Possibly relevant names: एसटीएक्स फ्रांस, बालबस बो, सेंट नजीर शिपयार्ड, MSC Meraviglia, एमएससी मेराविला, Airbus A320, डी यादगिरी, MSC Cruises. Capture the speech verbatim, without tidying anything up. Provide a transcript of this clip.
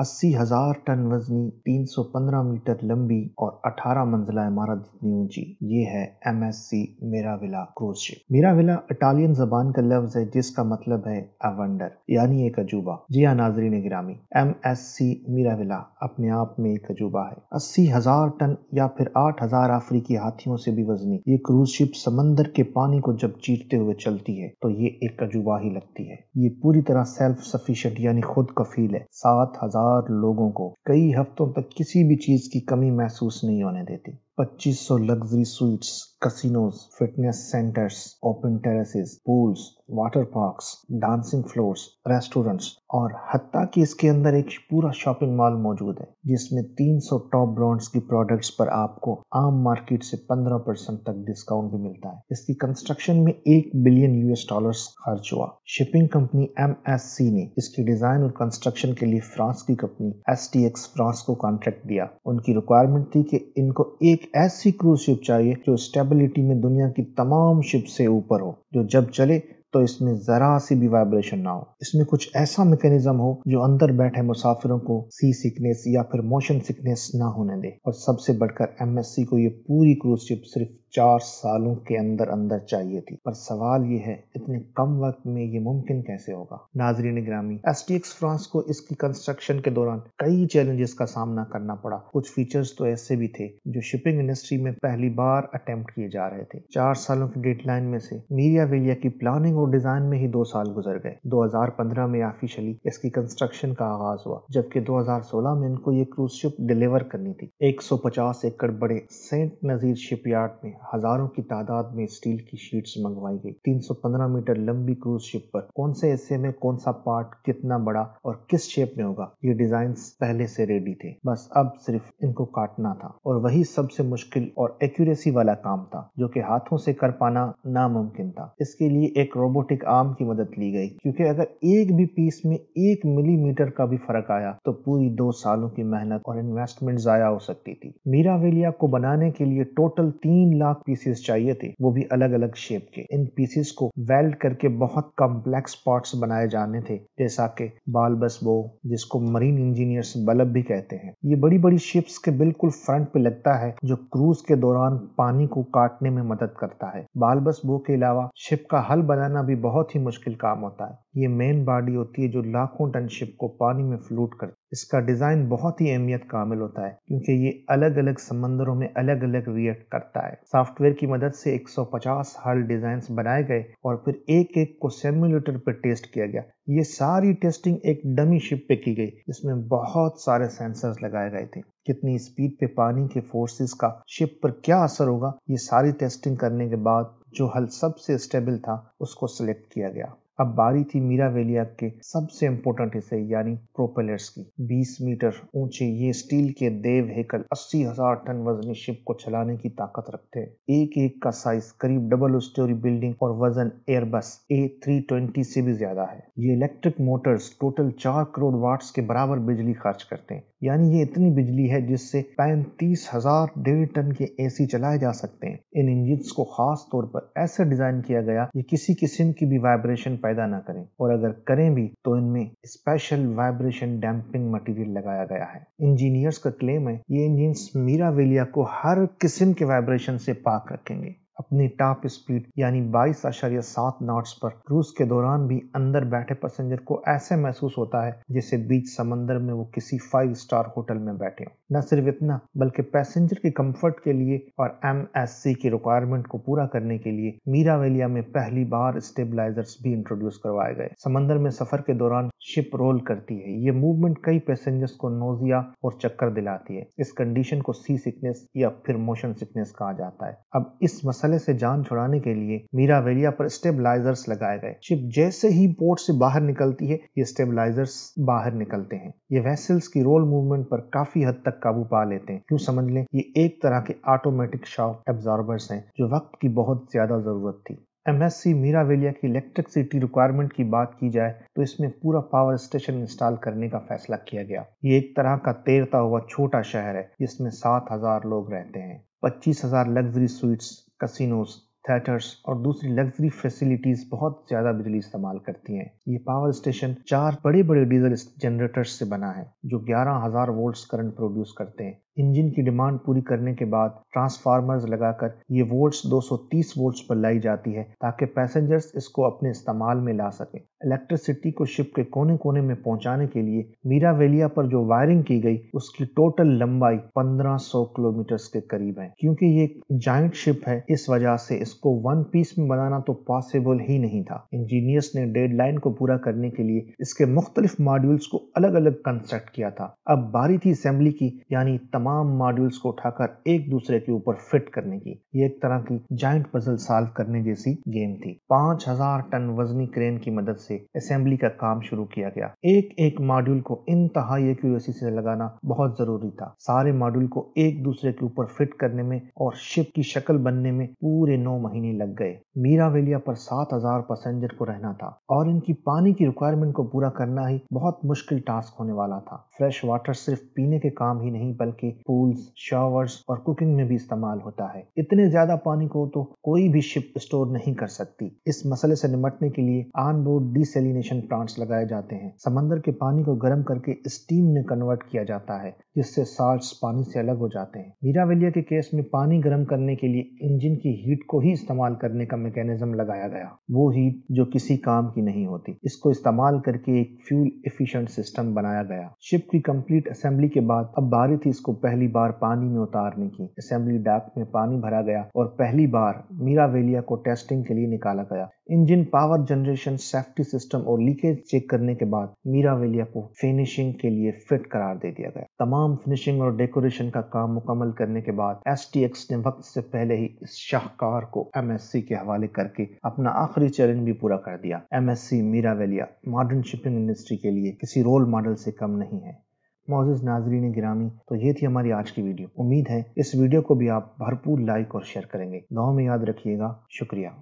अस्सी हज़ार टन वजनी, तीन सौ पंद्रह मीटर लंबी और अठारह मंजिला इमारत जितनी ऊंची ये है एमएससी मेराविला cruise ship. Meraviglia Italian जबान का लफ्ज है जिसका मतलब है अ वंडर यानी एक अजूबा। जी हाँ नाजरीन गिरामी, एमएससी मेराविला अपने आप में एक अजूबा है। अस्सी हज़ार टन या फिर आठ हज़ार अफ्रीकी हाथियों से भी वजनी ये क्रूज शिप समंदर के पानी को जब चीरते हुए चलती है तो ये एक अजूबा ही लगती है। ये पूरी तरह सेल्फ सफिशिएंट यानी खुद कफील है। सात लोगों को कई हफ्तों तक किसी भी चीज की कमी महसूस नहीं होने देती। पच्चीस सौ luxury suites, casinos, fitness centres, open terraces, pools, water parks, dancing floors, restaurants और हत्ता कि इसके अंदर एक पूरा शॉपिंग मॉल मौजूद है जिसमें तीन सौ टॉप ब्रांड्स की प्रोडक्ट्स पर आपको आम मार्केट से पंद्रह परसेंट तक डिस्काउंट भी मिलता है। इसकी कंस्ट्रक्शन में एक बिलियन यूएस डॉलर्स खर्च हुआ। शिपिंग कंपनी एमएससी ने इसके डिजाइन और कंस्ट्रक्शन के लिए फ्रांस की कंपनी एसटीएक्स फ्रांस को कॉन्ट्रैक्ट दिया। उनकी रिक्वायरमेंट थी कि इनको एक ऐसी क्रूज शिप चाहिए जो स्टेबिलिटी में दुनिया की तमाम शिप से ऊपर हो, जो जब चले तो इसमें जरा सी भी वाइब्रेशन ना हो, इसमें कुछ ऐसा मैकेनिज्म हो जो अंदर बैठे मुसाफिरों को सी सिकनेस या फिर मोशन सिकनेस ना होने दे। और सबसे बढ़कर एमएससी को ये पूरी क्रूज शिप सिर्फ चार सालों के अंदर अंदर चाहिए थी। पर सवाल ये है इतने कम वक्त में ये मुमकिन कैसे होगा। नाजरीन ग्रामी, एसटीएक्स फ्रांस को इसकी कंस्ट्रक्शन के दौरान कई चैलेंजेस का सामना करना पड़ा। कुछ फीचर्स तो ऐसे भी थे जो शिपिंग इंडस्ट्री में पहली बार अटेम्प्ट किए जा रहे थे। चार सालों की डेडलाइन में से मेराविलिया की प्लानिंग और डिजाइन में ही दो साल गुजर गए। दो हज़ार पंद्रह में ऑफिशियली इसकी कंस्ट्रक्शन का आगाज हुआ जबकि दो हज़ार सोलह में इनको ये क्रूज शिप डिलीवर करनी थी। एक सौ पचास एकड़ बड़े सेंट नजीर शिपयार्ड में हजारों की तादाद में स्टील की शीट्स मंगवाई गई। तीन सौ पंद्रह मीटर लंबी क्रूज शिप पर कौन से हिस्से में कौन सा पार्ट कितना बड़ा और किस शेप में होगा ये डिजाइन्स पहले से रेडी थे, बस अब सिर्फ इनको काटना था। और वही सबसे मुश्किल और एक्यूरेसी वाला काम था जो कि हाथों से कर पाना नामुमकिन था। इसके लिए एक रोबोटिक आर्म की मदद ली गई क्योंकि अगर एक भी पीस में एक मिलीमीटर का भी फर्क आया तो पूरी दो सालों की मेहनत और इन्वेस्टमेंट जाया हो सकती थी। मेराविलिया को बनाने के लिए टोटल तीन लाख पीसेस चाहिए थे, वो भी अलग अलग शेप के। इन पीसेस को वेल्ड करके बहुत कॉम्प्लेक्स पार्ट्स बनाए जाने थे जैसा कि बालबस बो, जिसको मरीन इंजीनियर्स बल्ब भी कहते हैं। ये बड़ी बड़ी शिप्स के बिल्कुल फ्रंट पे लगता है जो क्रूज के दौरान पानी को काटने में मदद करता है। बालबस बो के अलावा शिप का हल बनाना भी बहुत ही मुश्किल काम होता है। ये मेन बॉडी होती है जो लाखों टन शिप को पानी में फ्लोट करती है। इसका डिजाइन बहुत ही अहमियत कामिल होता है क्योंकि ये अलग अलग समंदरों में अलग अलग रिएक्ट करता है। सॉफ्टवेयर की मदद से एक सौ पचास हल डिजाइन्स बनाए गए और फिर एक एक को सिमुलेटर पर टेस्ट किया गया। ये सारी टेस्टिंग एक डमी शिप पे की गई जिसमें बहुत सारे सेंसर्स लगाए गए थे। कितनी स्पीड पे पानी के फोर्सेस का शिप पर क्या असर होगा ये सारी टेस्टिंग करने के बाद जो हल सबसे स्टेबल था उसको सिलेक्ट किया गया। अब बारी थी मेराविलिया के सबसे इम्पोर्टेंट हिस्से यानी प्रोपेलर्स की। बीस मीटर ऊंचे ये स्टील के देव हेकल अस्सी हज़ार टन वजनी शिप को चलाने की ताकत रखते हैं। एक एक का साइज करीब डबल स्टोरी बिल्डिंग और वजन एयरबस ए थ्री ट्वेंटी से भी ज्यादा है। ये इलेक्ट्रिक मोटर्स टोटल चार करोड़ वाट्स के बराबर बिजली खर्च करते हैं यानी ये इतनी बिजली है जिससे पैंतीस हजार डेढ़ टन के एसी चलाए जा सकते हैं। इन इंजिन्स को खास तौर पर ऐसे डिजाइन किया गया ये किसी किस्म की भी वाइब्रेशन पैदा ना करें और अगर करें भी तो इनमें स्पेशल वाइब्रेशन डैम्पिंग मटेरियल लगाया गया है। इंजीनियर्स का क्लेम है ये इंजिन्स मेराविलिया को हर किस्म के वाइब्रेशन से पाक रखेंगे। अपनी टॉप स्पीड यानी बाईस अशारिया सात नॉट्स पर क्रूज के दौरान भी अंदर बैठे पैसेंजर को ऐसे महसूस होता है जैसे बीच समंदर में वो किसी फाइव स्टार होटल में बैठे हो। न सिर्फ इतना बल्कि पैसेंजर के कंफर्ट के लिए और एमएससी की रिक्वायरमेंट को पूरा करने के लिए मेराविलिया में पहली बार स्टेबलाइजर्स भी इंट्रोड्यूस करवाए गए। समंदर में सफर के दौरान शिप रोल करती है। ये मूवमेंट कई पैसेंजर्स को नोजिया और चक्कर दिलाती है। इस कंडीशन को सी सिकनेस या फिर मोशन सिकनेस कहा जाता है। अब इस मसले से जान छुड़ाने के लिए मेराविलिया पर स्टेबलाइजर्स लगाए गए। शिप जैसे ही पोर्ट से बाहर निकलती है ये स्टेबलाइजर्स बाहर निकलते हैं। ये वेसल्स की रोल मूवमेंट पर काफी हद तक काबू पा लेते हैं। यूँ समझ लें ये एक तरह के ऑटोमेटिक शॉक एब्जॉर्बर्स हैं जो वक्त की बहुत ज्यादा जरूरत थी। एमएससी मेराविलिया की इलेक्ट्रिसिटी रिक्वायरमेंट की बात की जाए तो इसमें पूरा पावर स्टेशन इंस्टॉल करने का फैसला किया गया। ये एक तरह का तैरता हुआ छोटा शहर है जिसमें सात हज़ार लोग रहते हैं। पच्चीस हज़ार लग्जरी स्वीट्स, कैसीनोस, थिएटर्स और दूसरी लग्जरी फैसिलिटीज बहुत ज्यादा बिजली इस्तेमाल करती हैं। ये पावर स्टेशन चार बड़े बड़े डीजल जनरेटर्स से बना है जो ग्यारह हज़ार वोल्ट्स करंट प्रोड्यूस करते हैं। इंजन की डिमांड पूरी करने के बाद ट्रांसफार्मर्स लगाकर ये वोल्ट्स दो सौ तीस वोल्ट्स पर लाई जाती है ताकि पैसेंजर्स इसको अपने इस्तेमाल में ला सकें। इलेक्ट्रिसिटी को शिप के कोने कोने में पहुंचाने के लिए मीराविलिया पर जो वायरिंग की गई उसकी टोटल लंबाई पंद्रह सौ किलोमीटर के करीब है। क्योंकि ये जायंट शिप है इस वजह से इसको वन पीस में बनाना तो पॉसिबल ही नहीं था। इंजीनियर्स ने डेडलाइन को पूरा करने के लिए इसके मुख्तलिफ मॉड्यूल्स को अलग अलग कंस्ट्रक्ट किया था। अब बारी थी असेंबली की, यानी तमाम मॉड्यूल्स को उठाकर एक दूसरे के ऊपर फिट करने की। ये एक तरह की जायंट पजल सॉल्व करने जैसी गेम थी। पाँच हज़ार टन वजनी क्रेन की मदद से असेंबली का काम शुरू किया गया। एक एक मॉड्यूल को इंतहाई एक्यूरेसी से लगाना बहुत जरूरी था। सारे मॉड्यूल को एक दूसरे के ऊपर फिट करने में और शिप की शक्ल बनने में पूरे नौ महीने लग गए। मीराविलिया पर सात हज़ार पैसेंजर को रहना था और इनकी पानी की रिक्वायरमेंट को पूरा करना ही बहुत मुश्किल टास्क होने वाला था। फ्रेश वाटर सिर्फ पीने के काम ही नहीं बल्कि पूल्स, शावर्स और कुकिंग में भी इस्तेमाल होता है। इतने ज्यादा पानी को तो कोई भी शिप स्टोर नहीं कर सकती। इस मसले से निपटने के लिए ऑन बोर्ड डीसेलिनेशन प्लांट्स लगाए जाते हैं। समंदर के पानी को गर्म करके स्टीम में कन्वर्ट किया जाता है जिससे साल्ट्स पानी से अलग हो जाते हैं। मीराविलिया के केस में पानी गर्म करने के लिए इंजन की हीट को ही इस्तेमाल करने का मैकेनिज्म लगाया गया। वो हीट जो किसी काम की नहीं होती, इसको इस्तेमाल करके एक फ्यूल एफिशिएंट सिस्टम बनाया गया। शिप की कंप्लीट असेंबली के बाद अब बारी थी इसको पहली बार पानी में उतारने की। असेंबली डॉक में पानी भरा गया और पहली बार मीराविलिया को टेस्टिंग के लिए निकाला गया। Engine power generation, safety system और लीकेज चेक करने के बाद मीराविलिया को फिनिशिंग के लिए फिट करार दे दिया गया। तमाम फिनिशिंग और डेकोरेशन का काम मुकम्मल करने के बाद एस टी एक्स ने वक्त से पहले ही इस शाहकार को एम एस सी के हवाले करके अपना आखिरी चैलेंज भी पूरा कर दिया। M S C Meraviglia modern shipping industry के लिए किसी रोल मॉडल से कम नहीं है। मौजूद नाजरीन गिरामी, तो ये थी हमारी आज की वीडियो। उम्मीद है इस वीडियो को भी आप भरपूर लाइक और शेयर करेंगे। दुआ में याद रखिएगा। शुक्रिया।